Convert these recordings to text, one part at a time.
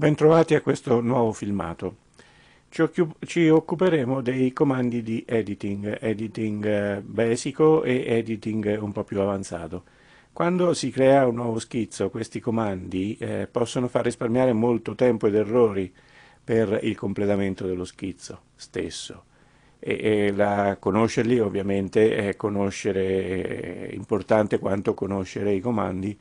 Bentrovati a questo nuovo filmato. Ci occuperemo dei comandi di editing, basico e editing un po' più avanzato. Quando si crea un nuovo schizzo, questi comandi possono far risparmiare molto tempo ed errori per il completamento dello schizzo stesso. Conoscerli ovviamente è importante quanto conoscere i comandi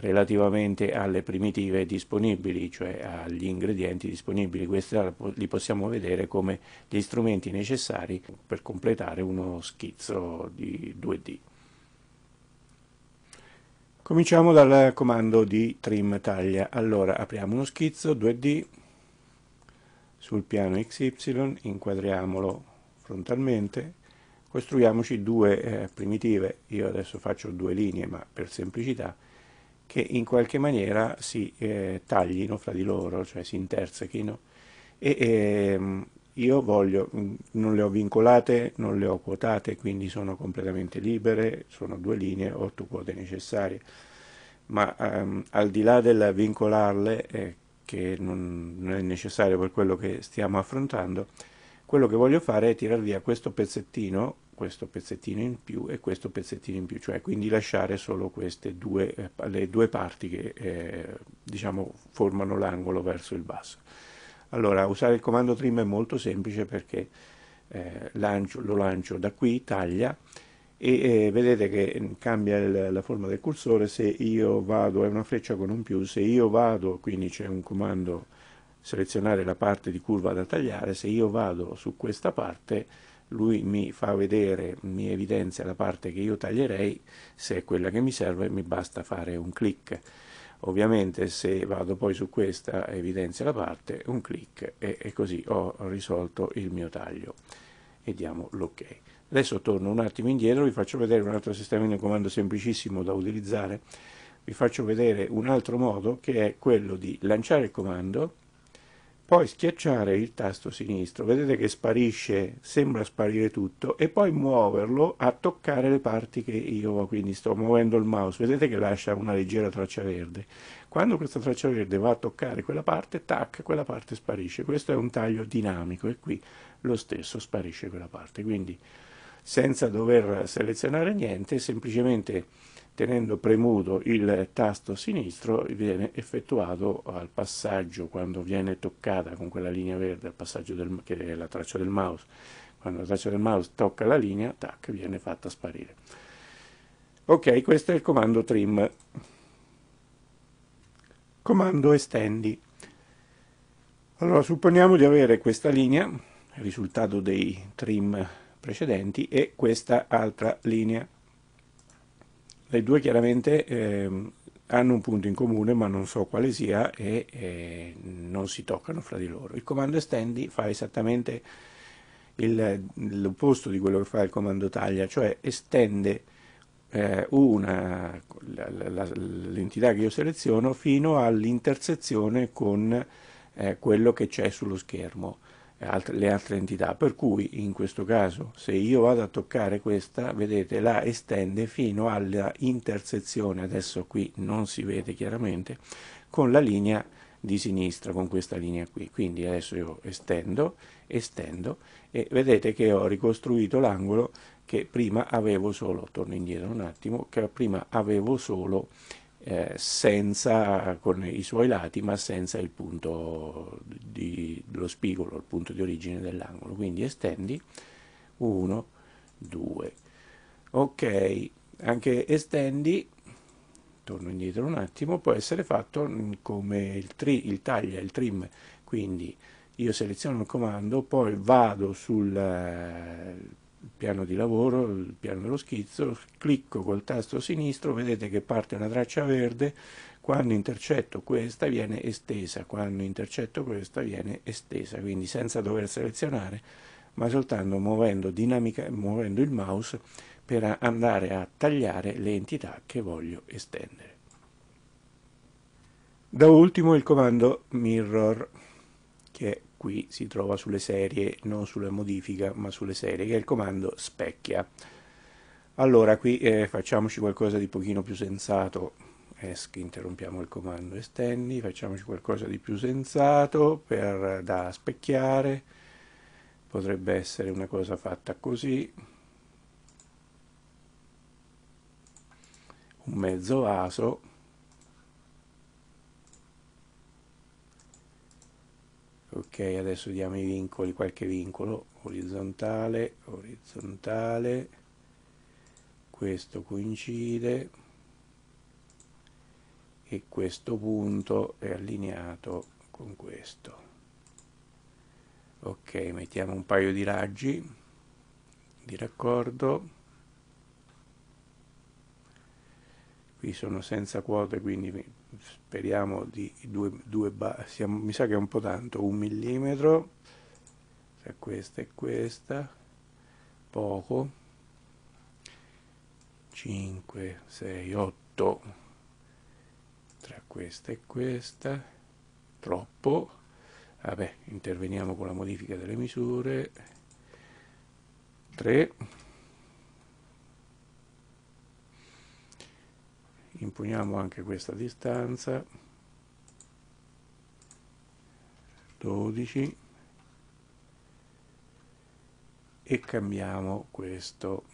relativamente alle primitive disponibili, cioè agli ingredienti disponibili. Questi li possiamo vedere come gli strumenti necessari per completare uno schizzo di 2D. Cominciamo dal comando di trim taglia. Allora, apriamo uno schizzo 2D sul piano XY, inquadriamolo frontalmente, costruiamoci due primitive. Io adesso faccio due linee, ma per semplicità, che in qualche maniera si taglino fra di loro, cioè si intersechino, io voglio, non le ho vincolate, non le ho quotate, quindi sono completamente libere, sono due linee, 8 quote necessarie, ma al di là del vincolarle, che non è necessario per quello che stiamo affrontando, quello che voglio fare è tirar via questo pezzettino in più e questo pezzettino in più, cioè quindi lasciare solo queste due, le due parti che diciamo formano l'angolo verso il basso. Allora, usare il comando trim è molto semplice perché lo lancio da qui, taglia, e vedete che cambia la forma del cursore. Se io vado, è una freccia con un più, se io vado, quindi c'è un comando selezionare la parte di curva da tagliare, se io vado su questa parte lui mi fa vedere, mi evidenzia la parte che io taglierei, se è quella che mi serve mi basta fare un clic. Ovviamente se vado poi su questa evidenzia la parte, un clic e così ho risolto il mio taglio e diamo l'ok. Adesso torno un attimo indietro, vi faccio vedere un altro sistema di comando semplicissimo da utilizzare, vi faccio vedere un altro modo che è quello di lanciare il comando, poi schiacciare il tasto sinistro, vedete che sparisce, sembra sparire tutto, e poi muoverlo a toccare le parti che io, quindi sto muovendo il mouse, vedete che lascia una leggera traccia verde. Quando questa traccia verde va a toccare quella parte, tac, quella parte sparisce. Questo è un taglio dinamico e qui lo stesso, sparisce quella parte. Quindi senza dover selezionare niente, semplicemente tenendo premuto il tasto sinistro viene effettuato al passaggio, quando viene toccata con quella linea verde, al passaggio che è la traccia del mouse, quando la traccia del mouse tocca la linea, tac, viene fatta sparire. Ok, questo è il comando trim. Comando estendi. Allora, supponiamo di avere questa linea, il risultato dei trim precedenti, e questa altra linea. Le due chiaramente hanno un punto in comune, ma non so quale sia, e non si toccano fra di loro. Il comando estendi fa esattamente l'opposto di quello che fa il comando taglia, cioè estende l'entità che io seleziono fino all'intersezione con quello che c'è sullo schermo, le altre entità, per cui in questo caso se io vado a toccare questa, vedete, la estende fino alla intersezione, adesso qui non si vede chiaramente, con la linea di sinistra, con questa linea qui. Quindi adesso io estendo e vedete che ho ricostruito l'angolo che prima avevo solo, torno indietro un attimo, che prima avevo solo con i suoi lati, ma senza il punto dello spigolo, il punto di origine dell'angolo. Quindi estendi 1, 2. Ok, anche estendi, torno indietro un attimo, può essere fatto come il taglia, il trim. Quindi io seleziono il comando, poi vado sul piano di lavoro, il piano dello schizzo, clicco col tasto sinistro, vedete che parte una traccia verde, quando intercetto questa viene estesa, quando intercetto questa viene estesa, quindi senza dover selezionare, ma soltanto muovendo il mouse per andare a tagliare le entità che voglio estendere. Da ultimo il comando Mirror, che è qui si trova sulle serie, non sulla modifica, ma sulle serie, che è il comando specchia. Allora, qui facciamoci qualcosa di pochino più sensato ESC, interrompiamo il comando estendi, facciamoci qualcosa di più sensato da specchiare, potrebbe essere una cosa fatta così, un mezzo vaso, ok. Adesso diamo i vincoli, qualche vincolo, orizzontale, orizzontale, questo coincide e questo punto è allineato con questo, ok. Mettiamo un paio di raggi di raccordo, qui sono senza quote, quindi speriamo di due basi, mi sa che è un po' tanto, 1 millimetro tra questa e questa, poco, 5, 6, 8 tra questa e questa, troppo, vabbè, interveniamo con la modifica delle misure, 3, impugniamo anche questa distanza, 12 e cambiamo questo,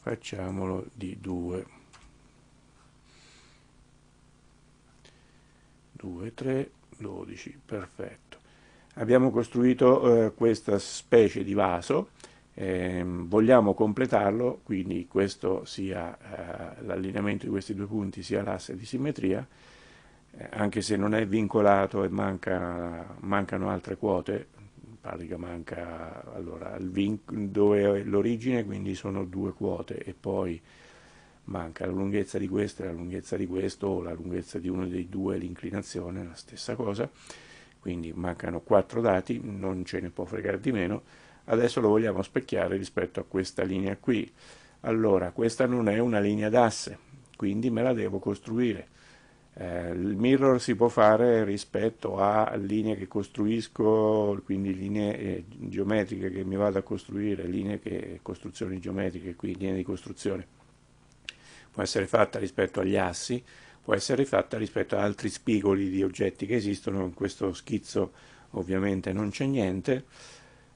facciamolo di 2, 3, 12, perfetto. Abbiamo costruito questa specie di vaso. Vogliamo completarlo, quindi questo sia l'allineamento di questi due punti sia l'asse di simmetria, anche se non è vincolato e mancano altre quote, in pratica manca allora dove è l'origine, quindi sono 2 quote e poi manca la lunghezza di questa e la lunghezza di questo, o la lunghezza di uno dei due, l'inclinazione, la stessa cosa, quindi mancano 4 dati, non ce ne può fregare di meno. Adesso lo vogliamo specchiare rispetto a questa linea qui. Allora, questa non è una linea d'asse, quindi me la devo costruire. Il mirror si può fare rispetto a linee che costruisco, quindi linee geometriche che mi vado a costruire, costruzioni geometriche, qui linee di costruzione. Può essere fatta rispetto agli assi, può essere fatta rispetto ad altri spigoli di oggetti che esistono. In questo schizzo ovviamente non c'è niente.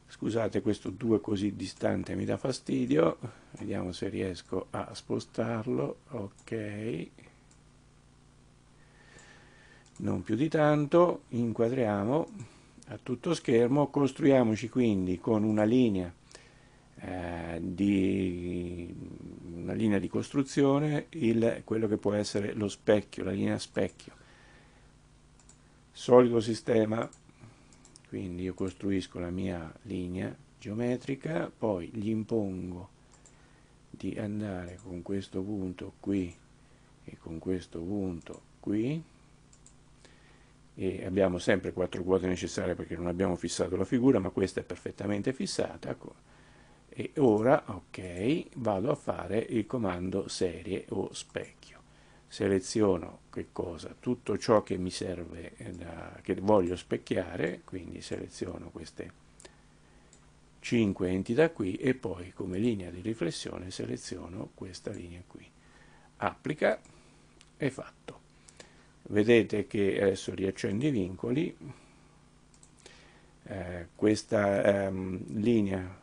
Scusate, questo 2 così distante mi dà fastidio, vediamo se riesco a spostarlo, ok, non più di tanto, inquadriamo a tutto schermo, costruiamoci quindi con una linea di costruzione, quello che può essere lo specchio, la linea specchio, solito sistema. Quindi io costruisco la mia linea geometrica, poi gli impongo di andare con questo punto qui e con questo punto qui, e abbiamo sempre 4 quote necessarie perché non abbiamo fissato la figura, ma questa è perfettamente fissata, e ora, ok, vado a fare il comando serie o specchio. Seleziono che cosa? Tutto ciò che mi serve, che voglio specchiare, quindi seleziono queste 5 entità qui e poi come linea di riflessione seleziono questa linea qui. Applica, è fatto. Vedete che adesso riaccendo i vincoli, questa linea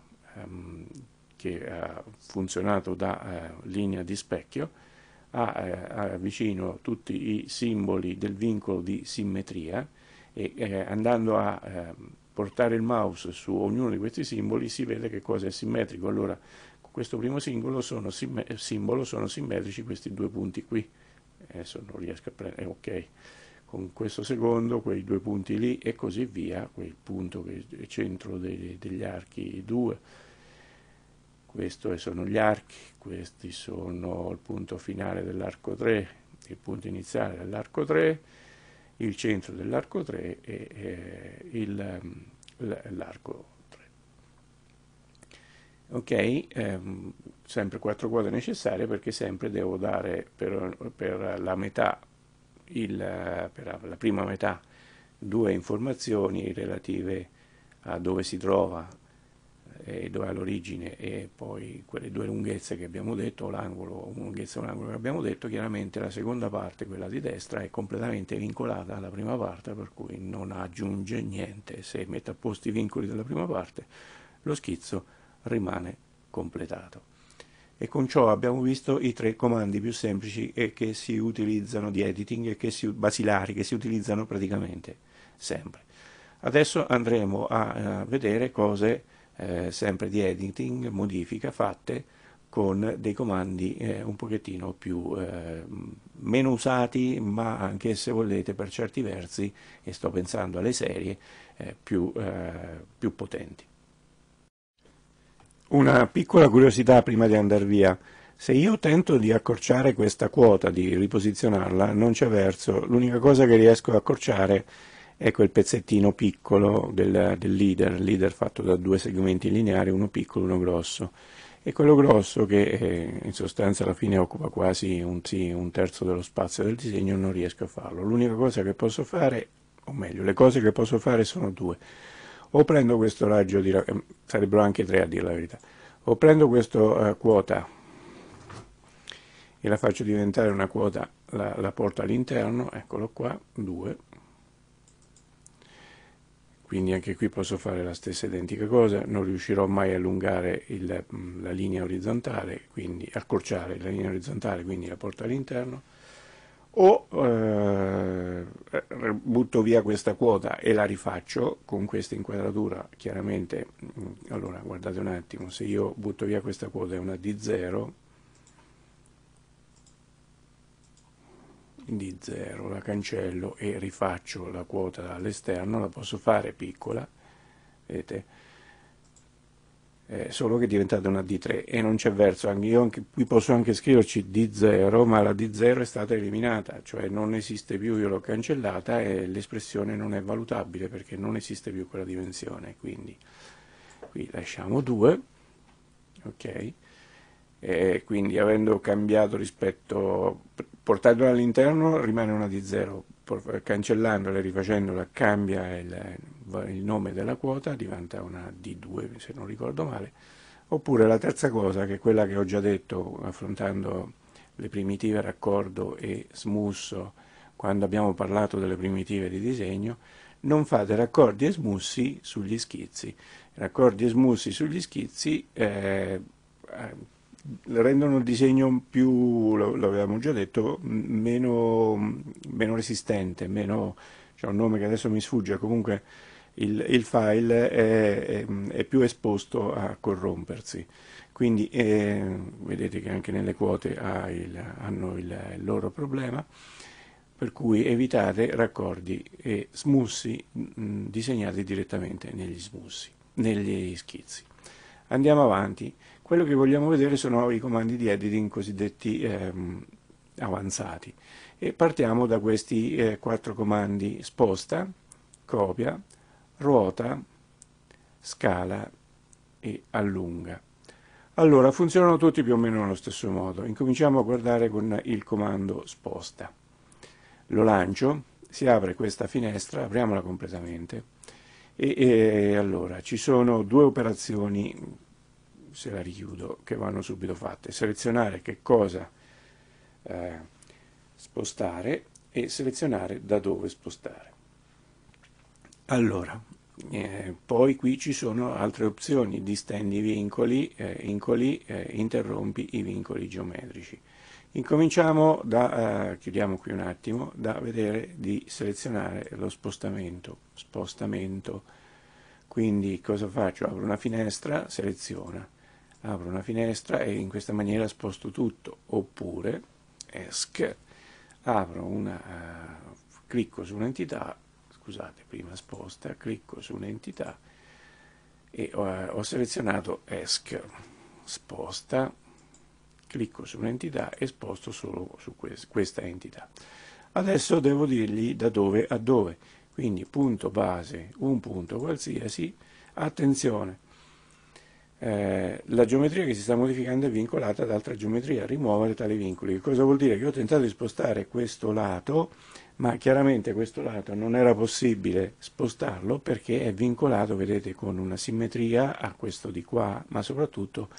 che ha funzionato da linea di specchio, avvicino tutti i simboli del vincolo di simmetria e andando a portare il mouse su ognuno di questi simboli si vede che cosa è simmetrico. Allora, con questo primo simbolo sono simmetrici questi 2 punti qui, adesso non riesco a prendere, ok, con questo secondo quei 2 punti lì e così via, quel punto che è centro degli archi 2. Questi sono gli archi, questi sono il punto finale dell'arco 3, il punto iniziale dell'arco 3, il centro dell'arco 3 e l'arco 3. Ok, sempre 4 quote necessarie perché sempre devo dare per la prima metà 2 informazioni relative a dove si trova dove ha l'origine e poi quelle due lunghezze che abbiamo detto, l'angolo, lunghezza e un angolo che abbiamo detto, chiaramente la seconda parte, quella di destra, è completamente vincolata alla prima parte, per cui non aggiunge niente. Se mette a posto i vincoli della prima parte, lo schizzo rimane completato. E con ciò abbiamo visto i tre comandi più semplici e che si utilizzano di editing e che basilari, che si utilizzano praticamente sempre. Adesso andremo a vedere cose sempre di editing, modifica fatte con dei comandi un pochettino più meno usati, ma anche, se volete, per certi versi, e sto pensando alle serie, più potenti. Una piccola curiosità prima di andare via: se io tento di accorciare questa quota, di riposizionarla, non c'è verso, l'unica cosa che riesco ad accorciare è quel pezzettino piccolo del leader fatto da due segmenti lineari, uno piccolo e uno grosso, e quello grosso, che in sostanza alla fine occupa quasi un terzo dello spazio del disegno, non riesco a farlo. L'unica cosa che posso fare, o meglio, le cose che posso fare sono due: o prendo questo raggio di sarebbero anche tre, a dire la verità, o prendo questa quota e la faccio diventare una quota, la porto all'interno, eccolo qua, 2. Quindi anche qui posso fare la stessa identica cosa, non riuscirò mai a allungare la linea orizzontale, quindi accorciare la linea orizzontale, quindi la porto all'interno, o butto via questa quota e la rifaccio con questa inquadratura, chiaramente. Allora, guardate un attimo, se io butto via questa quota è una D0, la cancello e rifaccio la quota dall'esterno, la posso fare piccola, vedete, solo che è diventata una D3 e non c'è verso. Anche qui posso anche scriverci D0, ma la D0 è stata eliminata, cioè non esiste più, io l'ho cancellata e l'espressione non è valutabile perché non esiste più quella dimensione. Quindi qui lasciamo 2, ok? E quindi, avendo cambiato rispetto, portandola all'interno rimane una D0, cancellandola e rifacendola cambia il nome della quota, diventa una D2 se non ricordo male. Oppure la terza cosa, che è quella che ho già detto affrontando le primitive raccordo e smusso, quando abbiamo parlato delle primitive di disegno: non fate raccordi e smussi sugli schizzi. Raccordi e smussi sugli schizzi rendono il disegno più, l'avevamo già detto, meno resistente, meno, c'è un nome che adesso mi sfugge, comunque il file è più esposto a corrompersi. Quindi vedete che anche nelle quote hanno il loro problema, per cui evitate raccordi e smussi disegnati direttamente negli schizzi. Andiamo avanti. Quello che vogliamo vedere sono i comandi di editing cosiddetti avanzati, e partiamo da questi 4 comandi: sposta, copia, ruota, scala e allunga. Allora, funzionano tutti più o meno nello stesso modo. Incominciamo a guardare con il comando sposta. Lo lancio, si apre questa finestra, apriamola completamente, e allora ci sono due operazioni, se la richiudo, che vanno subito fatte: selezionare che cosa spostare e selezionare da dove spostare. Allora, poi qui ci sono altre opzioni: distendi i vincoli, interrompi i vincoli geometrici. Incominciamo chiudiamo qui un attimo, da vedere di selezionare lo spostamento. Quindi cosa faccio? Apro una finestra, seleziona, apro una finestra e in questa maniera sposto tutto. Oppure clicco su un'entità, scusate, prima sposta, clicco su un'entità e ho selezionato sposta, clicco su un'entità e sposto solo su questa entità. Adesso devo dirgli da dove a dove, quindi punto base, un punto qualsiasi. Attenzione, la geometria che si sta modificando è vincolata ad altra geometria, rimuovere tali vincoli. Che cosa vuol dire? Che ho tentato di spostare questo lato, ma chiaramente questo lato non era possibile spostarlo perché è vincolato, vedete, con una simmetria a questo di qua, ma soprattutto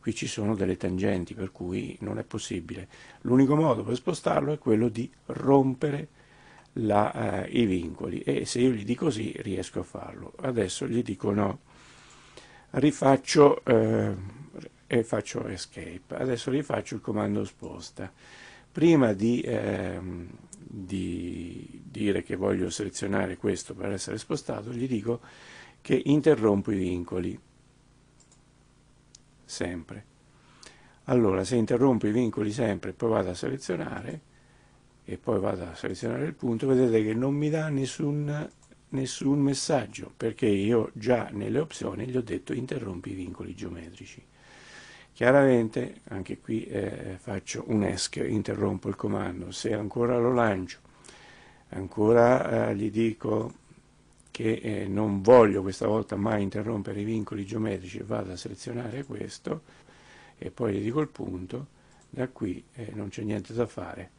qui ci sono delle tangenti, per cui non è possibile. L'unico modo per spostarlo è quello di rompere i vincoli, e se io gli dico sì riesco a farlo. Adesso gli dico no, rifaccio e faccio escape. Adesso rifaccio il comando sposta. Prima di dire che voglio selezionare questo per essere spostato, gli dico che interrompo i vincoli sempre. Allora, se interrompo i vincoli sempre, poi vado a selezionare e poi vado a selezionare il punto, vedete che non mi dà nessun messaggio, perché io già nelle opzioni gli ho detto interrompi i vincoli geometrici. Chiaramente anche qui faccio un ESC, interrompo il comando. Se ancora lo lancio, ancora gli dico che non voglio questa volta mai interrompere i vincoli geometrici, vado a selezionare questo e poi gli dico il punto. Da qui non c'è niente da fare,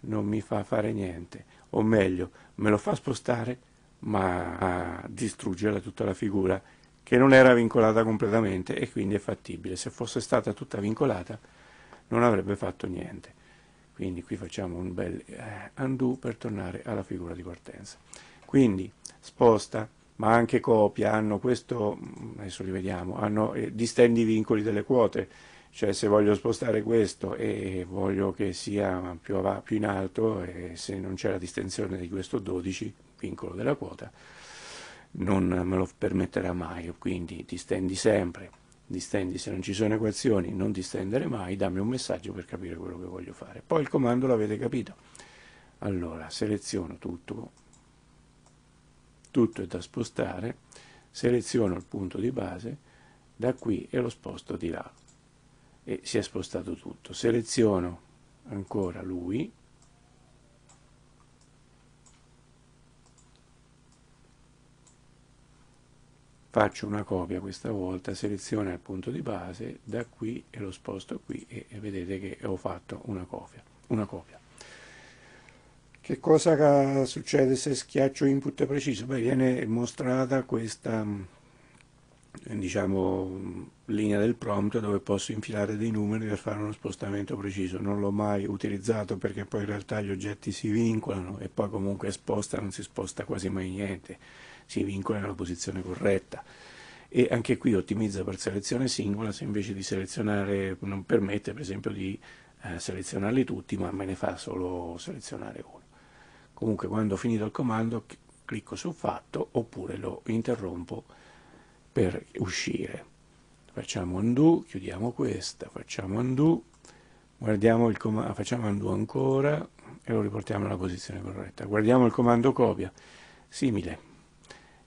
non mi fa fare niente, o meglio me lo fa spostare ma distrugge tutta la figura, che non era vincolata completamente, e quindi è fattibile. Se fosse stata tutta vincolata non avrebbe fatto niente. Quindi qui facciamo un bel undo per tornare alla figura di partenza. Quindi sposta, ma anche copia, hanno questo, adesso li vediamo, hanno distendi i vincoli delle quote, cioè se voglio spostare questo e voglio che sia più in alto, e se non c'è la distensione di questo 12, vincolo della quota, non me lo permetterà mai. Quindi distendi sempre, distendi se non ci sono equazioni, non distendere mai, dammi un messaggio per capire quello che voglio fare. Poi il comando l'avete capito. Allora seleziono tutto è da spostare, seleziono il punto di base da qui e lo sposto di là, e si è spostato tutto. Seleziono ancora lui, faccio una copia questa volta, seleziono il punto di base da qui e lo sposto qui, e vedete che ho fatto una copia. Che cosa succede se schiaccio input preciso? Beh, viene mostrata questa, diciamo, linea del prompt dove posso infilare dei numeri per fare uno spostamento preciso. Non l'ho mai utilizzato perché poi in realtà gli oggetti si vincolano e poi comunque sposta, non si sposta quasi mai niente, si vincola nella posizione corretta. E anche qui ottimizza per selezione singola, se invece di selezionare, non permette per esempio di selezionarli tutti, ma me ne fa solo selezionare uno. Comunque quando ho finito il comando clicco su fatto oppure lo interrompo per uscire. Facciamo undo, chiudiamo questa, facciamo undo, guardiamo il comando, facciamo undo ancora e lo riportiamo alla posizione corretta. Guardiamo il comando copia, simile.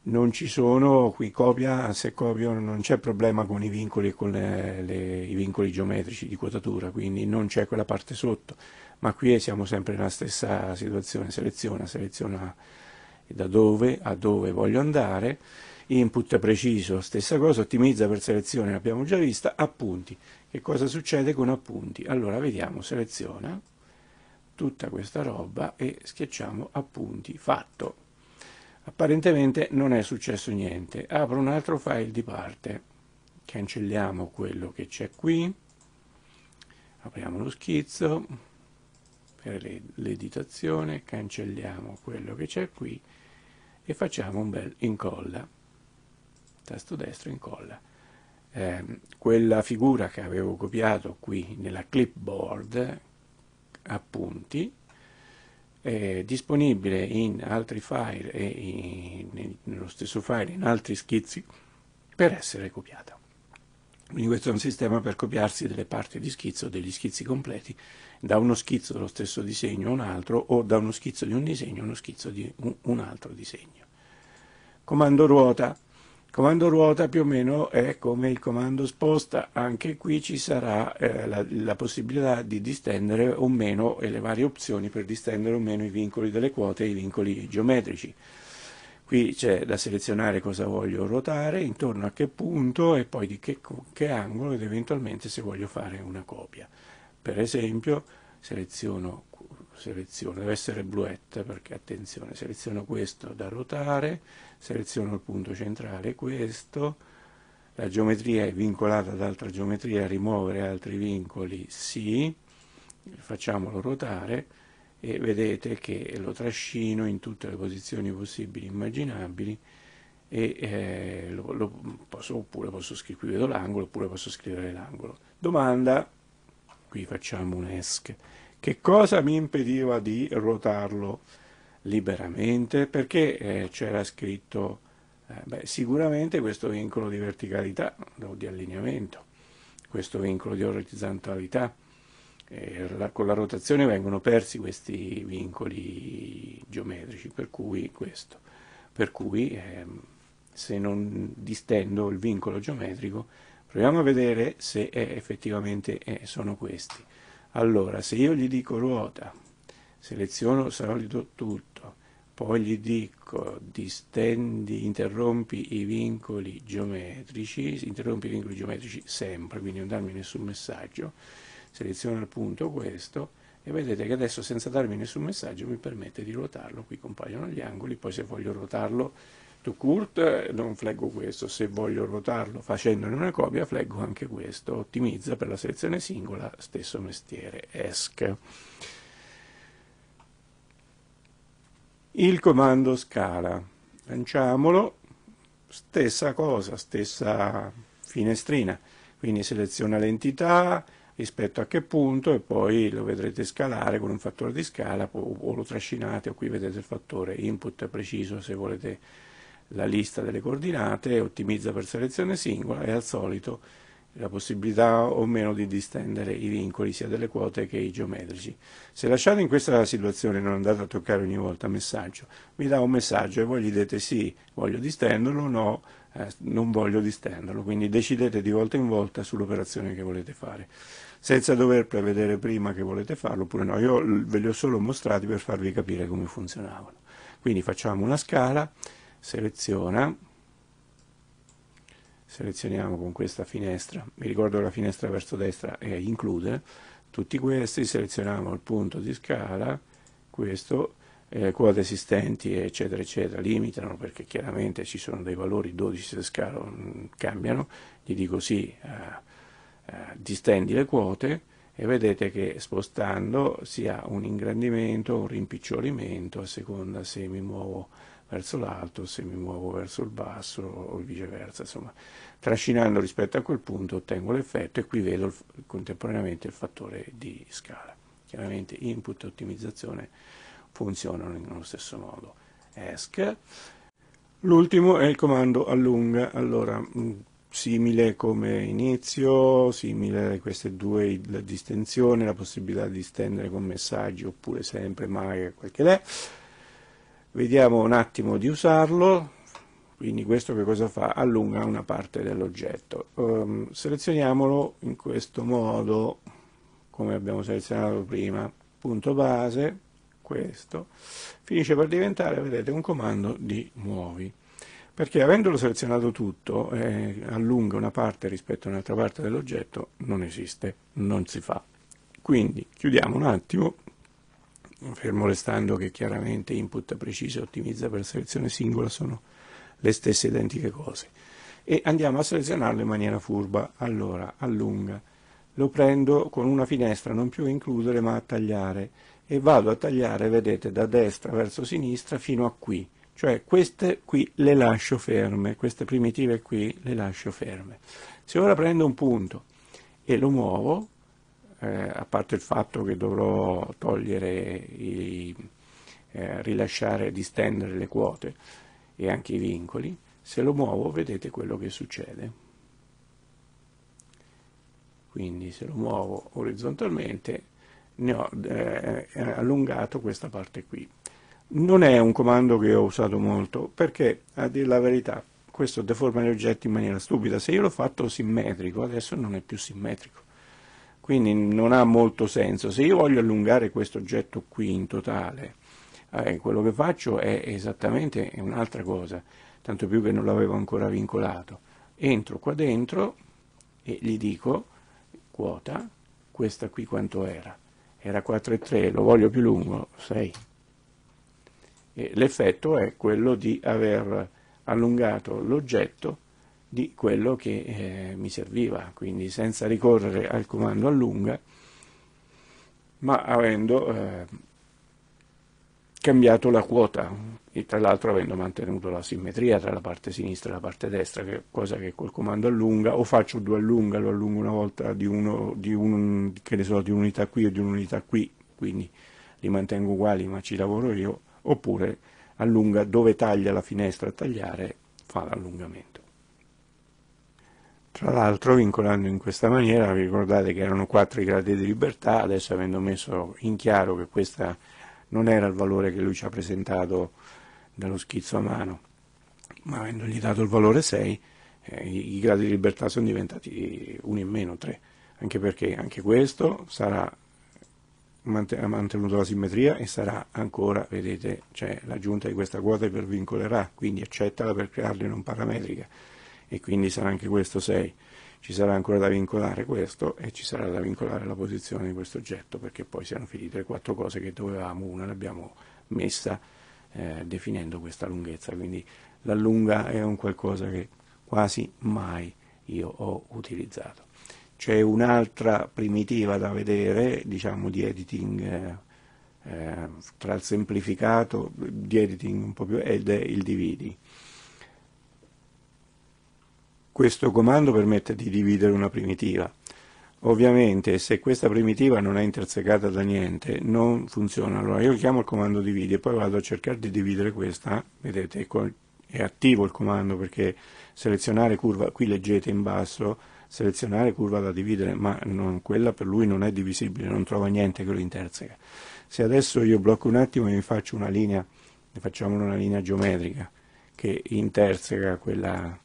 Non ci sono qui copia, se copio non c'è problema con i vincoli e con i vincoli geometrici di quotatura, quindi non c'è quella parte sotto, ma qui siamo sempre nella stessa situazione. Seleziona da dove a dove voglio andare, input preciso, stessa cosa, ottimizza per selezione, l'abbiamo già vista. Appunti, che cosa succede con appunti? Allora vediamo, seleziona tutta questa roba e schiacciamo appunti, fatto. Apparentemente non è successo niente. Apro un altro file di parte, cancelliamo quello che c'è qui, apriamo lo schizzo per l'editazione, cancelliamo quello che c'è qui e facciamo un bel incolla, tasto destro incolla. Quella figura che avevo copiato qui nella clipboard, appunti, è disponibile in altri file e nello stesso file in altri schizzi per essere copiata. Quindi questo è un sistema per copiarsi delle parti di schizzo, degli schizzi completi, da uno schizzo dello stesso disegno a un altro, o da uno schizzo di un disegno a uno schizzo di un altro disegno. Comando ruota. Comando ruota più o meno è come il comando sposta, anche qui ci sarà la possibilità di distendere o meno, e le varie opzioni per distendere o meno i vincoli delle quote e i vincoli geometrici. Qui c'è da selezionare cosa voglio ruotare, intorno a che punto e poi di che angolo, ed eventualmente se voglio fare una copia. Per esempio seleziono seleziono, deve essere bluetta perché attenzione, seleziono questo da ruotare, seleziono il punto centrale, questo, la geometria è vincolata ad altra geometria, rimuovere altri vincoli sì, facciamolo ruotare e vedete che lo trascino in tutte le posizioni possibili e immaginabili e oppure posso scrivere, qui vedo l'angolo, oppure posso scrivere l'angolo. Domanda, qui facciamo un ESC. Che cosa mi impediva di ruotarlo liberamente? Perché c'era scritto, sicuramente questo vincolo di verticalità o di allineamento, questo vincolo di orizzontalità, con la rotazione vengono persi questi vincoli geometrici, per cui questo. Per cui se non distendo il vincolo geometrico, proviamo a vedere se effettivamente sono questi. Allora, se io gli dico ruota, seleziono solido tutto, poi gli dico distendi, interrompi i vincoli geometrici, sempre, quindi non darmi nessun messaggio, seleziono al punto questo e vedete che adesso senza darmi nessun messaggio mi permette di ruotarlo, qui compaiono gli angoli, poi se voglio ruotarlo tout court non fleggo questo, se voglio ruotarlo facendone una copia fleggo anche questo, ottimizza per la selezione singola, stesso mestiere, ESC. Il comando scala, lanciamolo, stessa cosa, stessa finestrina, quindi seleziona l'entità, rispetto a che punto e poi lo vedrete scalare con un fattore di scala o lo trascinate o qui vedete il fattore input preciso se volete la lista delle coordinate, ottimizza per selezione singola e al solito la possibilità o meno di distendere i vincoli sia delle quote che i geometrici. Se lasciate in questa situazione non andate a toccare ogni volta messaggio, vi dà un messaggio e voi gli dite sì, voglio distenderlo, no, non voglio distenderlo, quindi decidete di volta in volta sull'operazione che volete fare, senza dover prevedere prima che volete farlo oppure no, io ve li ho solo mostrati per farvi capire come funzionavano. Quindi facciamo una scala, selezioniamo con questa finestra, vi ricordo che la finestra verso destra è includere, tutti questi, selezioniamo il punto di scala, questo, quote esistenti eccetera eccetera, limitano perché chiaramente ci sono dei valori, 12 se scalo cambiano, gli dico sì, distendi le quote e vedete che spostando si ha un ingrandimento, un rimpicciolimento a seconda se mi muovo verso l'alto, se mi muovo verso il basso o viceversa, insomma trascinando rispetto a quel punto ottengo l'effetto e qui vedo contemporaneamente il fattore di scala, chiaramente input e ottimizzazione funzionano nello stesso modo. ESC. L'ultimo è il comando allunga, allora simile come inizio, simile a queste due, la distensione, la possibilità di distendere con messaggi oppure sempre mai quel che è. Vediamo un attimo di usarlo, quindi questo che cosa fa? Allunga una parte dell'oggetto, selezioniamolo in questo modo come abbiamo selezionato prima, punto base, questo finisce per diventare, vedete, un comando di muovi, perché avendolo selezionato tutto allunga una parte rispetto a un'altra parte dell'oggetto, non esiste, non si fa. Quindi chiudiamo un attimo, fermo restando che chiaramente input preciso e ottimizza per selezione singola sono le stesse identiche cose e andiamo a selezionarlo in maniera furba. Allora allunga, lo prendo con una finestra non più a includere ma a tagliare e vado a tagliare, vedete, da destra verso sinistra fino a qui, cioè queste qui le lascio ferme, queste primitive qui le lascio ferme. Se ora prendo un punto e lo muovo, a parte il fatto che dovrò togliere, rilasciare, distendere le quote e anche i vincoli, se lo muovo vedete quello che succede. Quindi se lo muovo orizzontalmente ne ho allungato questa parte qui. Non è un comando che ho usato molto perché, a dir la verità, questo deforma gli oggetti in maniera stupida. Se io l'ho fatto simmetrico, adesso non è più simmetrico, quindi non ha molto senso. Se io voglio allungare questo oggetto qui in totale, quello che faccio è esattamente un'altra cosa, tanto più che non l'avevo ancora vincolato. Entro qua dentro e gli dico quota, questa qui quanto era, era 4,3, lo voglio più lungo, 6. L'effetto è quello di aver allungato l'oggetto di quello che mi serviva, quindi senza ricorrere al comando allunga, ma avendo cambiato la quota e tra l'altro avendo mantenuto la simmetria tra la parte sinistra e la parte destra, che cosa che col comando allunga, o faccio due allunga, lo allungo una volta di un'unità qui o di un'unità qui, quindi li mantengo uguali ma ci lavoro io, oppure allunga dove taglia la finestra a tagliare, fa l'allungamento. Tra l'altro, vincolando in questa maniera, vi ricordate che erano 4 i gradi di libertà, adesso avendo messo in chiaro che questa non era il valore che lui ci ha presentato dallo schizzo a mano, ma avendogli dato il valore 6, i gradi di libertà sono diventati 1 in meno, 3, anche perché anche questo sarà ha mantenuto la simmetria e sarà ancora, vedete, cioè l'aggiunta di questa quota ipervincolerà, quindi accettala per crearla non parametrica, e quindi sarà anche questo 6, ci sarà ancora da vincolare questo e ci sarà da vincolare la posizione di questo oggetto, perché poi siano finite le 4 cose che dovevamo, una l'abbiamo messa definendo questa lunghezza, quindi la lunga è un qualcosa che quasi mai io ho utilizzato. C'è un'altra primitiva da vedere, diciamo di editing tra il semplificato, di editing un po' più, ed è il dividi. Questo comando permette di dividere una primitiva. Ovviamente se questa primitiva non è intersecata da niente non funziona. Allora io chiamo il comando dividi e poi vado a cercare di dividere questa, vedete, è attivo il comando perché selezionare curva, qui leggete in basso, selezionare curva da dividere, ma non, quella per lui non è divisibile, non trova niente che lo interseca. Se adesso io blocco un attimo e mi faccio una linea, ne facciamo una linea geometrica che interseca quella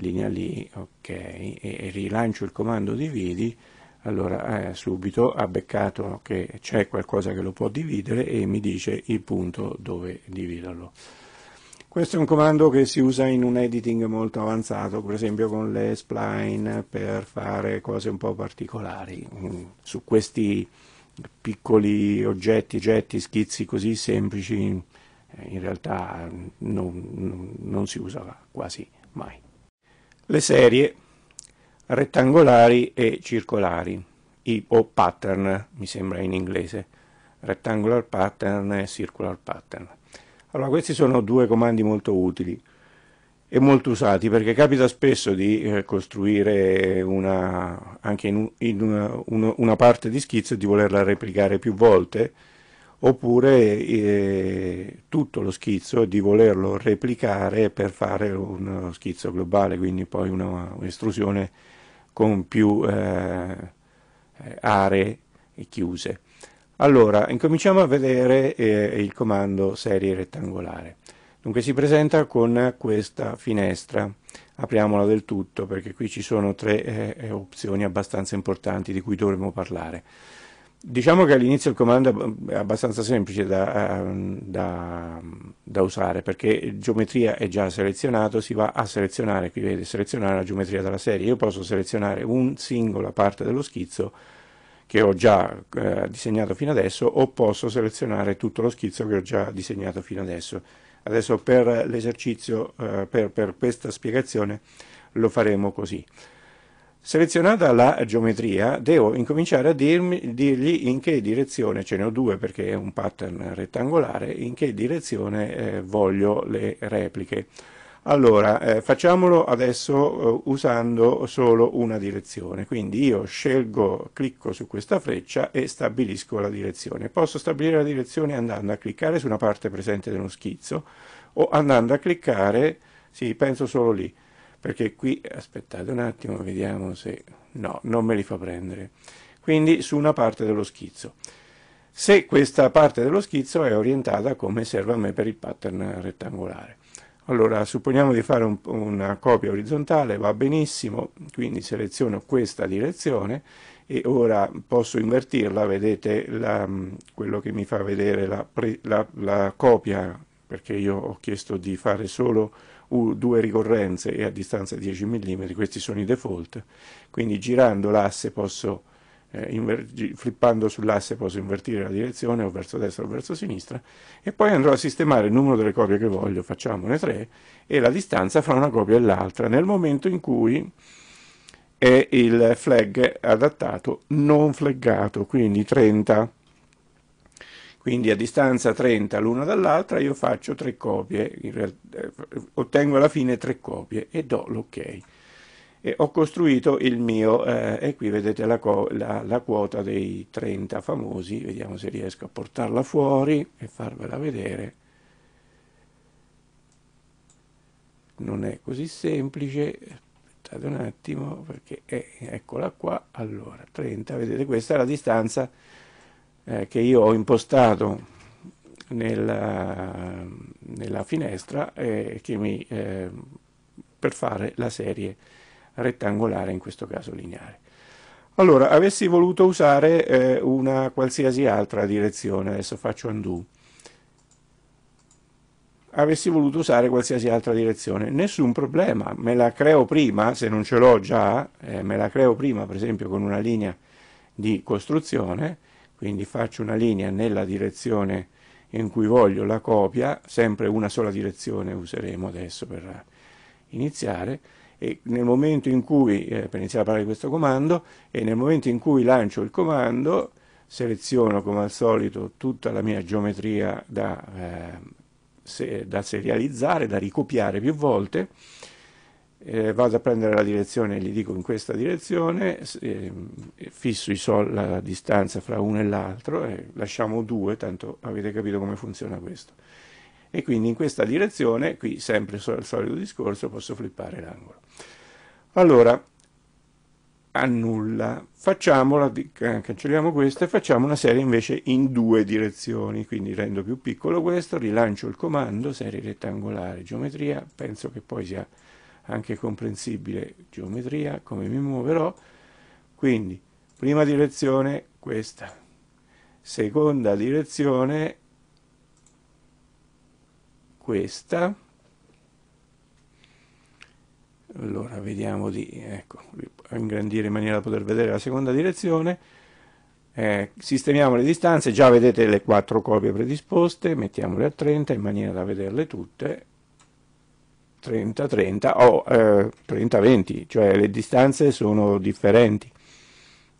linea lì, ok, e rilancio il comando dividi, allora subito ha beccato che c'è qualcosa che lo può dividere e mi dice il punto dove dividerlo. Questo è un comando che si usa in un editing molto avanzato, per esempio con le spline, per fare cose un po' particolari. Su questi piccoli oggetti, getti, schizzi così semplici, in realtà non si usa quasi mai. Le serie rettangolari e circolari, o pattern, mi sembra in inglese, rectangular pattern e circular pattern. Allora, questi sono due comandi molto utili e molto usati, perché capita spesso di costruire anche in una parte di schizzo e di volerla replicare più volte, oppure tutto lo schizzo e di volerlo replicare per fare uno schizzo globale, quindi poi un'estrusione con più aree chiuse. Allora, incominciamo a vedere il comando serie rettangolare. Dunque si presenta con questa finestra, apriamola del tutto perché qui ci sono 3 opzioni abbastanza importanti di cui dovremo parlare. Diciamo che all'inizio il comando è abbastanza semplice da usare, perché geometria è già selezionato, si va a selezionare, qui vedete, selezionare la geometria della serie. Io posso selezionare una singola parte dello schizzo che ho già disegnato fino adesso, o posso selezionare tutto lo schizzo che ho già disegnato fino adesso. Adesso per l'esercizio, per questa spiegazione, lo faremo così. Selezionata la geometria, devo incominciare a dirgli in che direzione, ce ne ho 2 perché è un pattern rettangolare, in che direzione voglio le repliche. Allora, facciamolo adesso usando solo una direzione, quindi io scelgo, clicco su questa freccia e stabilisco la direzione. Posso stabilire la direzione andando a cliccare su una parte presente dello schizzo o andando a cliccare, sì, penso solo lì, perché qui, aspettate un attimo, vediamo se, no, non me li fa prendere, quindi su una parte dello schizzo. Se questa parte dello schizzo è orientata come serve a me per il pattern rettangolare. Allora, supponiamo di fare una copia orizzontale, va benissimo, quindi seleziono questa direzione e ora posso invertirla, vedete quello che mi fa vedere la copia, perché io ho chiesto di fare solo 2 ricorrenze e a distanza 10 mm, questi sono i default, quindi girando l'asse posso flippando sull'asse posso invertire la direzione o verso destra o verso sinistra, e poi andrò a sistemare il numero delle copie che voglio, facciamone 3, e la distanza fra una copia e l'altra nel momento in cui è il flag adattato non flaggato, quindi 30. Quindi a distanza 30 l'una dall'altra io faccio 3 copie, ottengo alla fine 3 copie e do l'ok. E ho costruito il mio, e qui vedete la quota dei 30 famosi, vediamo se riesco a portarla fuori e farvela vedere. Non è così semplice, aspettate un attimo, perché eccola qua, allora 30, vedete questa è la distanza che io ho impostato nella finestra che per fare la serie rettangolare, in questo caso lineare. Allora, avessi voluto usare una qualsiasi altra direzione, adesso faccio undo, avessi voluto usare qualsiasi altra direzione, nessun problema, me la creo prima, se non ce l'ho già, me la creo prima per esempio con una linea di costruzione, quindi faccio una linea nella direzione in cui voglio la copia, sempre una sola direzione useremo adesso per iniziare, e nel momento in cui, per iniziare a parlare di questo comando, e nel momento in cui lancio il comando, seleziono come al solito tutta la mia geometria da serializzare, da ricopiare più volte, vado a prendere la direzione e gli dico in questa direzione, fisso la distanza fra uno e l'altro, lasciamo 2, tanto avete capito come funziona questo. E quindi in questa direzione, qui sempre il solito discorso, posso flippare l'angolo. Allora, annulla, cancelliamo questa e facciamo una serie invece in 2 direzioni, quindi rendo più piccolo questo, rilancio il comando, serie rettangolare, geometria, penso che poi sia anche comprensibile geometria, come mi muoverò, quindi prima direzione questa, seconda direzione questa, allora vediamo di ingrandire in maniera da poter vedere la seconda direzione, sistemiamo le distanze, già vedete le 4 copie predisposte, mettiamole a 30 in maniera da vederle tutte, 30-30 o 30-20, cioè le distanze sono differenti,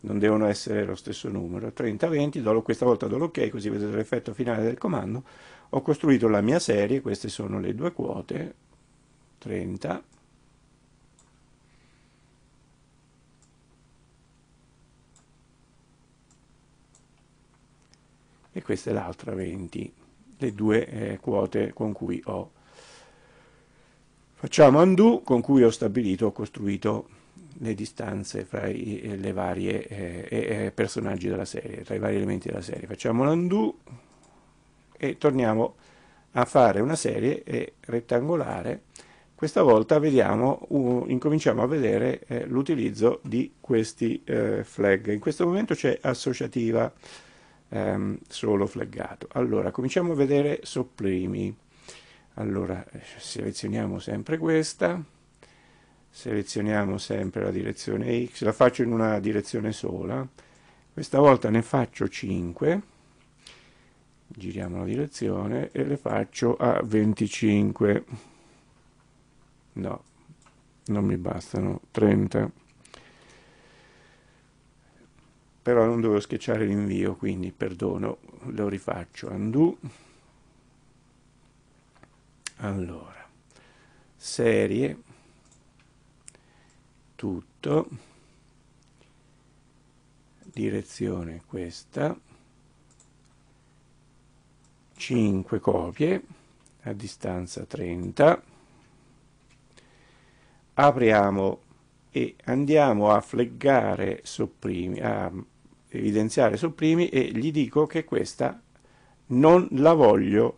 non devono essere lo stesso numero, 30-20, questa volta do l'ok, così vedete l'effetto finale del comando. Ho costruito la mia serie, queste sono le 2 quote, 30, e questa è l'altra 20, le 2 quote con cui facciamo undo, con cui ho costruito le distanze fra le varie personaggi della serie, tra i vari elementi della serie. Facciamo l'undo e torniamo a fare una serie rettangolare. Questa volta vediamo, incominciamo a vedere l'utilizzo di questi flag. In questo momento c'è associativa solo flaggato. Allora, cominciamo a vedere sopprimi. Allora, selezioniamo sempre questa, selezioniamo sempre la direzione X, la faccio in una direzione sola, questa volta ne faccio 5, giriamo la direzione e le faccio a 25, no, non mi bastano, 30, però non dovevo schiacciare l'invio, quindi perdono, lo rifaccio, undo, allora, serie, tutto, direzione questa, 5 copie a distanza 30, apriamo e andiamo a flaggare sopprimi, a evidenziare sopprimi, e gli dico che questa non la voglio,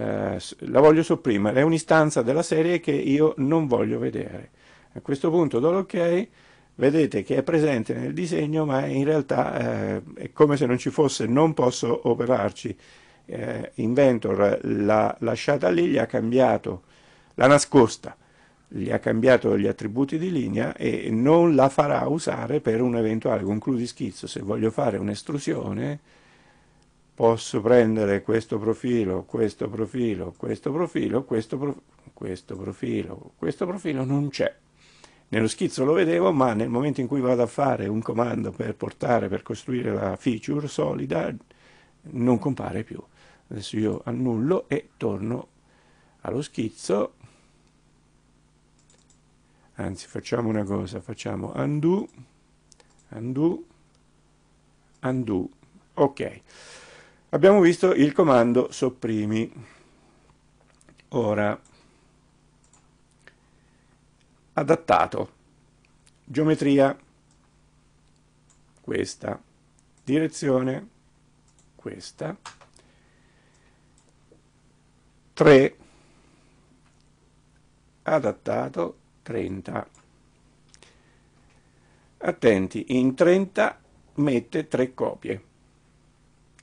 sopprimere, è un'istanza della serie che io non voglio vedere. A questo punto do l'ok, vedete che è presente nel disegno, ma in realtà è come se non ci fosse, non posso operarci. Inventor l'ha lasciata lì, gli ha cambiato, l'ha nascosta, gli ha cambiato gli attributi di linea e non la farà usare per un eventuale concludi schizzo. Se voglio fare un'estrusione posso prendere questo profilo, questo profilo, questo profilo, questo profilo non c'è. Nello schizzo lo vedevo, ma nel momento in cui vado a fare un comando per portare, per costruire la feature solida, non compare più. Adesso io annullo e torno allo schizzo. Anzi, facciamo una cosa, facciamo undo, undo, undo. Ok, abbiamo visto il comando sopprimi. Ora, adattato, geometria, questa, direzione, questa, 3, adattato, 30. Attenti, in 30 mette 3 copie.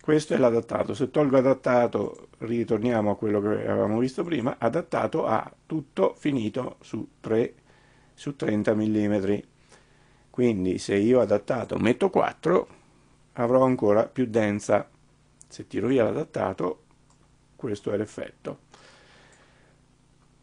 Questo è l'adattato. Se tolgo adattato, ritorniamo a quello che avevamo visto prima, adattato a tutto finito su 3, su 30 mm. Quindi se io adattato metto 4, avrò ancora più densa. Se tiro via l'adattato, questo è l'effetto.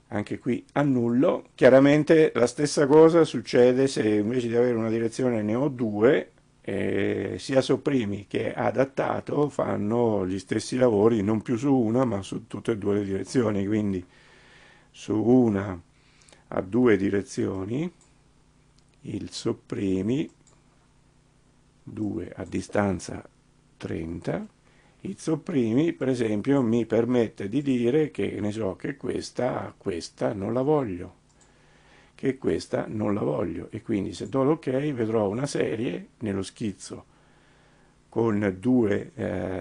Anche qui annullo. Chiaramente la stessa cosa succede se invece di avere una direzione ne ho 2, sia sopprimi che adattato fanno gli stessi lavori, non più su una ma su tutte e due le direzioni. Quindi su una a due direzioni il sopprimi, 2 a distanza 30. Il sopprimi, per esempio, mi permette di dire che, ne so, che questa non la voglio, che questa non la voglio. E quindi se do l'ok vedrò una serie nello schizzo con due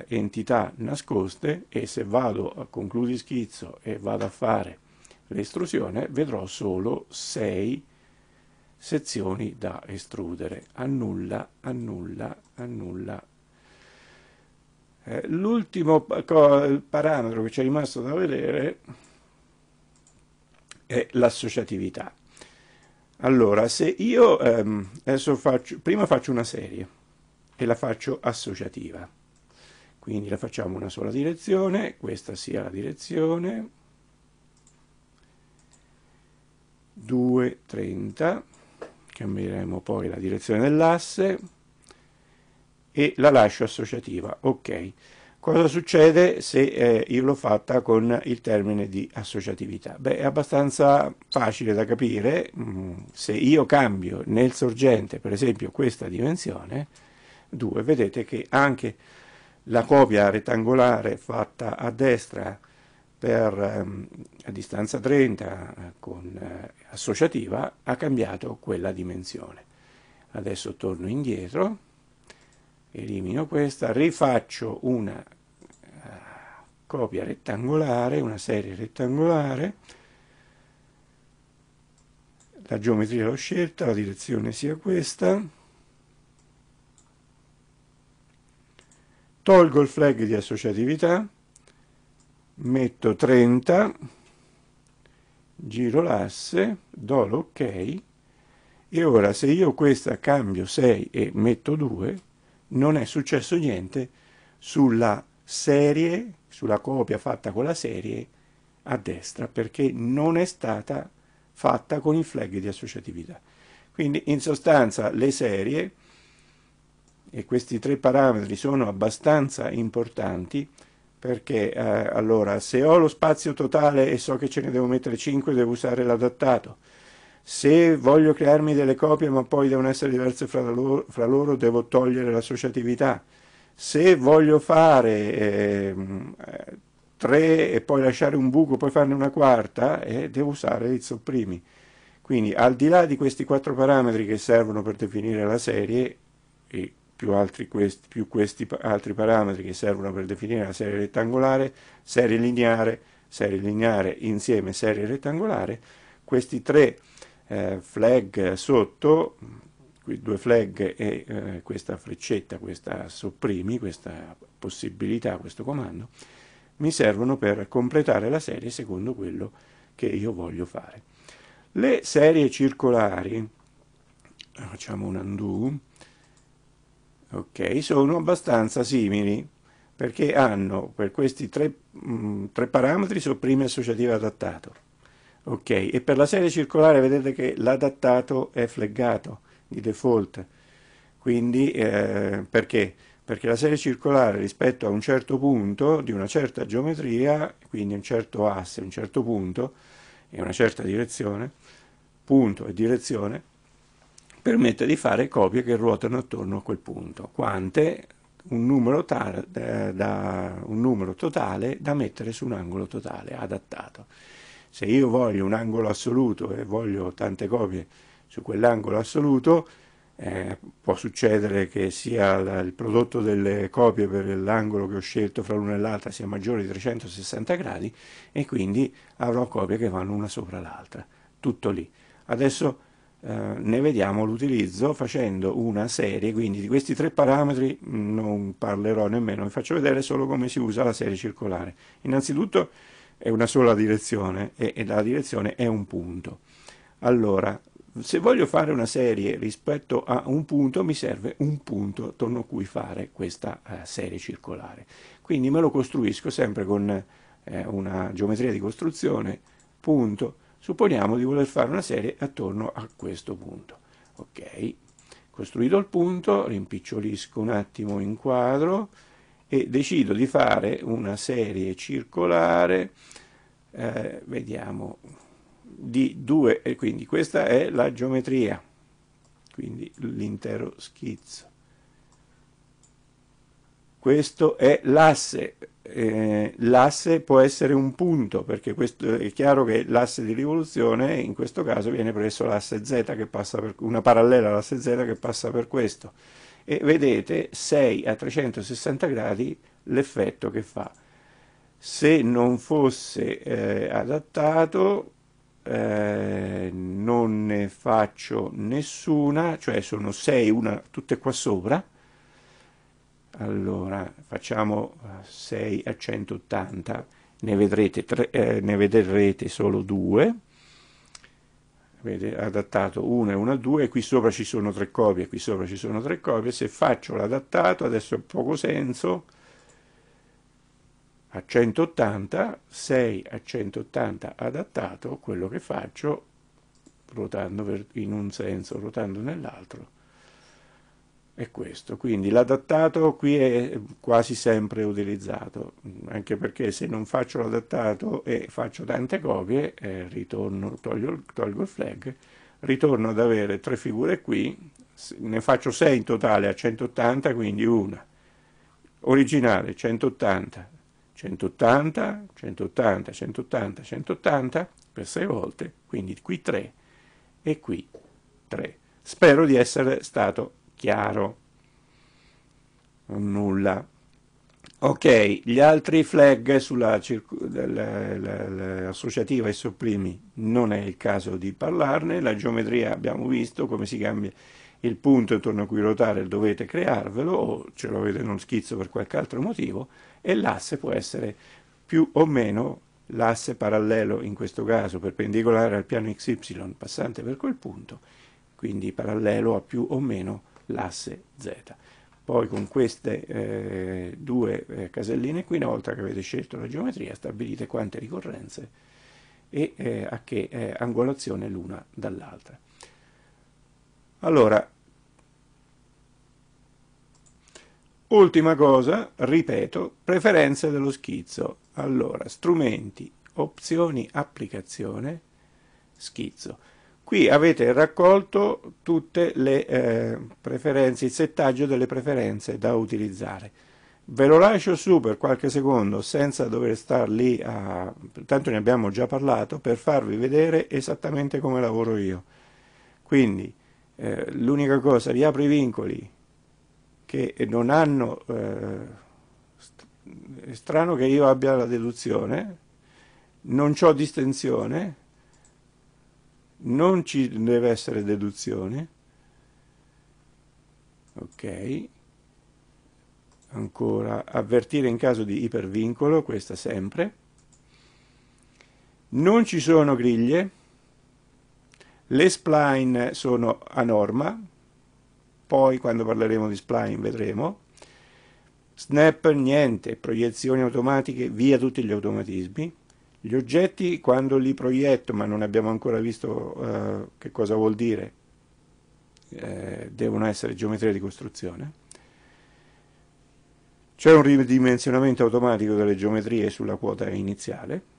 entità nascoste, e se vado a concludi schizzo e vado a fare l'estrusione vedrò solo 6 sezioni da estrudere. Annulla, annulla, annulla. L'ultimo parametro che ci è rimasto da vedere è l'associatività. Allora, se io adesso prima faccio una serie e la faccio associativa, quindi la facciamo una sola direzione, questa sia la direzione 2, 30, cambieremo poi la direzione dell'asse, e la lascio associativa. Ok, cosa succede se io l'ho fatta con il termine di associatività? Beh, è abbastanza facile da capire. Se io cambio nel sorgente, per esempio, questa dimensione 2, vedete che anche la copia rettangolare fatta a destra per, a distanza 30 con associativa ha cambiato quella dimensione. Adesso torno indietro, elimino questa, rifaccio una copia rettangolare, una serie rettangolare, la geometria l'ho scelta, la direzione sia questa, tolgo il flag di associatività, metto 30, giro l'asse, do l'ok, e ora se io questa cambio 6 e metto 2, non è successo niente sulla serie, sulla copia fatta con la serie a destra, perché non è stata fatta con il flag di associatività. Quindi in sostanza le serie, e questi tre parametri sono abbastanza importanti, perché allora se ho lo spazio totale e so che ce ne devo mettere 5, devo usare l'adattato. Se voglio crearmi delle copie ma poi devono essere diverse fra loro, devo togliere l'associatività. Se voglio fare 3 e poi lasciare un buco, poi farne una quarta, devo usare il sopprimi. Quindi al di là di questi 4 parametri che servono per definire la serie, e più questi altri parametri che servono per definire la serie rettangolare, serie lineare insieme serie rettangolare, questi tre flag sotto, qui 2 flag e questa freccetta, questa sopprimi, questa possibilità, questo comando, mi servono per completare la serie secondo quello che io voglio fare. Le serie circolari, facciamo un undo, ok, sono abbastanza simili perché hanno per questi tre parametri sopprime associative adattato, ok, e per la serie circolare vedete che l'adattato è fleggato di default, quindi perché? Perché la serie circolare rispetto a un certo punto di una certa geometria, quindi un certo asse, un certo punto e una certa direzione, punto e direzione, permette di fare copie che ruotano attorno a quel punto, quante? Un numero totale da mettere su un angolo totale adattato. Se io voglio un angolo assoluto e voglio tante copie su quell'angolo assoluto, può succedere che sia il prodotto delle copie per l'angolo che ho scelto fra l'una e l'altra sia maggiore di 360 gradi e quindi avrò copie che vanno una sopra l'altra, tutto lì. Adesso ne vediamo l'utilizzo facendo una serie, quindi di questi tre parametri non parlerò nemmeno, vi faccio vedere solo come si usa la serie circolare. Innanzitutto è una sola direzione e la direzione è un punto. Allora, se voglio fare una serie rispetto a un punto, mi serve un punto attorno a cui fare questa serie circolare. Quindi me lo costruisco sempre con una geometria di costruzione, punto. Supponiamo di voler fare una serie attorno a questo punto. Ok, costruito il punto, rimpicciolisco un attimo, inquadro e decido di fare una serie circolare, vediamo, di 2, e quindi questa è la geometria, quindi l'intero schizzo. Questo è l'asse, l'asse può essere un punto, perché questo è chiaro che l'asse di rivoluzione in questo caso viene preso l'asse Z che passa per una parallela all'asse Z che passa per questo, e vedete 6 a 360 gradi l'effetto che fa. Se non fosse adattato non ne faccio nessuna, cioè sono 6, una, tutte qua sopra. Allora facciamo 6 a 180, ne vedrete, ne vedrete solo 2. Vedete, adattato 1 e 1 a 2, qui sopra ci sono 3 copie, qui sopra ci sono 3 copie. Se faccio l'adattato, adesso ha poco senso, a 180, 6 a 180 adattato, quello che faccio, ruotando in un senso, ruotando nell'altro, è questo. Quindi l'adattato qui è quasi sempre utilizzato, anche perché se non faccio l'adattato e faccio tante copie, ritorno, tolgo il flag, ritorno ad avere 3 figure qui, ne faccio 6 in totale a 180, quindi una, originale 180, 180, 180, 180, 180 per 6 volte, quindi qui 3 e qui 3. Spero di essere stato chiaro. Nulla. Ok, gli altri flag sulla associativa e sopprimi non è il caso di parlarne. La geometria abbiamo visto come si cambia il punto intorno a cui ruotare, dovete crearvelo o ce lo avete in uno schizzo per qualche altro motivo, e l'asse può essere più o meno l'asse parallelo, in questo caso perpendicolare al piano XY passante per quel punto, quindi parallelo a più o meno l'asse Z. Poi con queste due caselline qui, una volta che avete scelto la geometria, stabilite quante ricorrenze e a che angolazione l'una dall'altra. Allora, ultima cosa, ripeto, preferenze dello schizzo. Allora, strumenti, opzioni, applicazione, schizzo. Qui avete raccolto tutte le preferenze, il settaggio delle preferenze da utilizzare. Ve lo lascio su per qualche secondo senza dover star lì, tanto ne abbiamo già parlato, per farvi vedere esattamente come lavoro io. Quindi, l'unica cosa, vi apro i vincoli che non hanno, è strano che io abbia la deduzione, non c'ho distensione, non ci deve essere deduzione, ok, ancora avvertire in caso di ipervincolo, questa sempre, non ci sono griglie, Le spline sono a norma, poi quando parleremo di spline vedremo. Snap niente, proiezioni automatiche, via tutti gli automatismi. Gli oggetti quando li proietto, ma non abbiamo ancora visto che cosa vuol dire, devono essere geometrie di costruzione. C'è un ridimensionamento automatico delle geometrie sulla quota iniziale.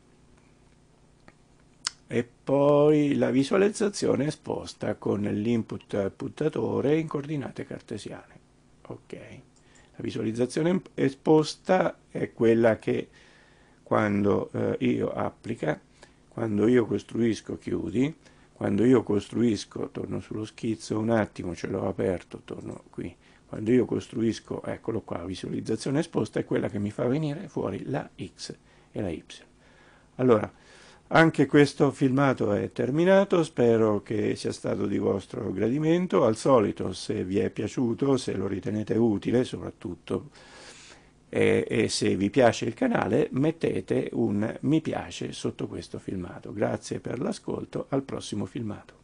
E poi la visualizzazione esposta con l'input al puntatore in coordinate cartesiane. Ok. La visualizzazione esposta è quella che quando io costruisco chiudi, quando io costruisco, torno sullo schizzo un attimo, ce l'ho aperto, torno qui, quando io costruisco, eccolo qua, visualizzazione esposta è quella che mi fa venire fuori la X e la Y. Allora, anche questo filmato è terminato, spero che sia stato di vostro gradimento. Al solito, se vi è piaciuto, se lo ritenete utile soprattutto, e se vi piace il canale, mettete un mi piace sotto questo filmato. Grazie per l'ascolto, al prossimo filmato.